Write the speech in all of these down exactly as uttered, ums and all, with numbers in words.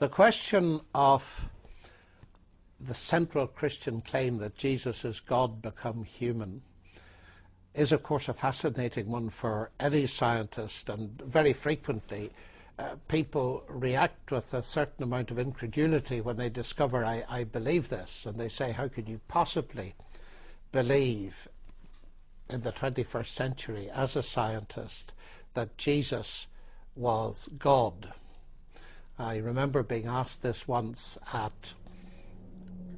The question of the central Christian claim that Jesus is God become human is, of course, a fascinating one for any scientist, and very frequently uh, people react with a certain amount of incredulity when they discover, I, I believe this, and they say, how could you possibly believe in the twenty-first century as a scientist that Jesus was God? I remember being asked this once at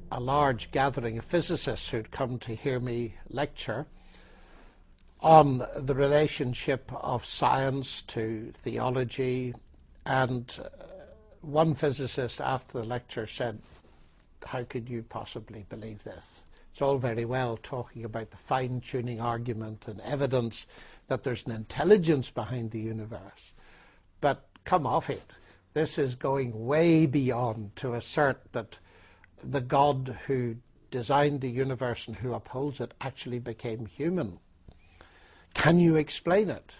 a large gathering of physicists who'd come to hear me lecture on the relationship of science to theology, and one physicist after the lecture said, how could you possibly believe this? It's all very well talking about the fine-tuning argument and evidence that there's an intelligence behind the universe, but come off it. This is going way beyond to assert that the God who designed the universe and who upholds it actually became human. Can you explain it?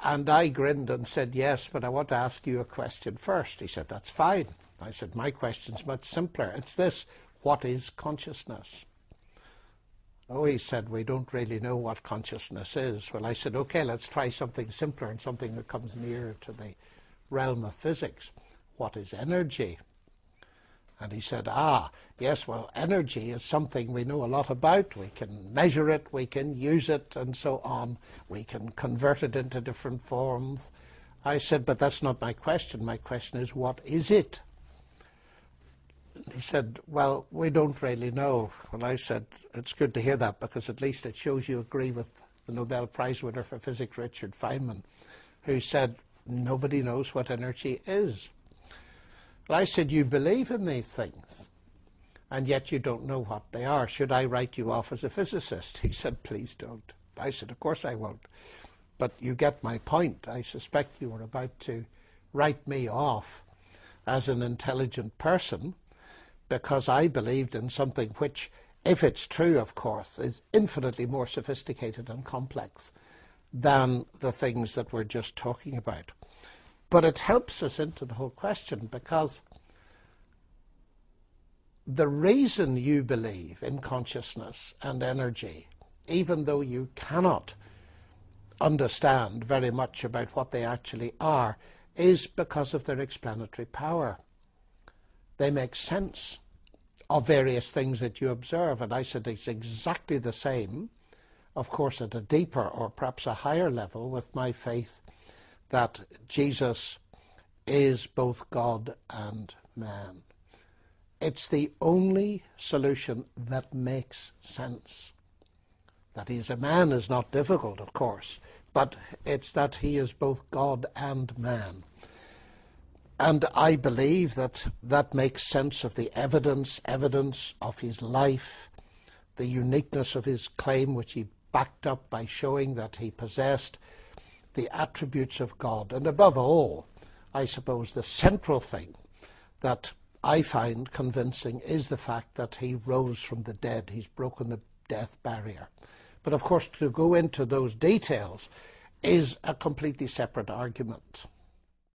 And I grinned and said, yes, but I want to ask you a question first. He said, that's fine. I said, my question's much simpler. It's this, what is consciousness? Oh, he said, we don't really know what consciousness is. Well, I said, okay, let's try something simpler and something that comes nearer to the realm of physics. What is energy? And he said, ah, yes, well, energy is something we know a lot about. We can measure it, we can use it, and so on. We can convert it into different forms. I said, but that's not my question. My question is, what is it? He said, well, we don't really know. And I said, it's good to hear that, because at least it shows you agree with the Nobel Prize winner for physics, Richard Feynman, who said, nobody knows what energy is. I said, you believe in these things, and yet you don't know what they are. Should I write you off as a physicist? He said, please don't. I said, of course I won't. But you get my point. I suspect you were about to write me off as an intelligent person because I believed in something which, if it's true, of course, is infinitely more sophisticated and complex than the things that we're just talking about. But it helps us into the whole question, because the reason you believe in consciousness and energy, even though you cannot understand very much about what they actually are, is because of their explanatory power. They make sense of various things that you observe, and I said it's exactly the same, of course, at a deeper or perhaps a higher level with my faith that Jesus is both God and man. It's the only solution that makes sense. That he is a man is not difficult, of course, but it's that he is both God and man. And I believe that that makes sense of the evidence, evidence of his life, the uniqueness of his claim, which he backed up by showing that he possessed the attributes of God. And above all, I suppose the central thing that I find convincing is the fact that he rose from the dead. He's broken the death barrier. But of course, to go into those details is a completely separate argument.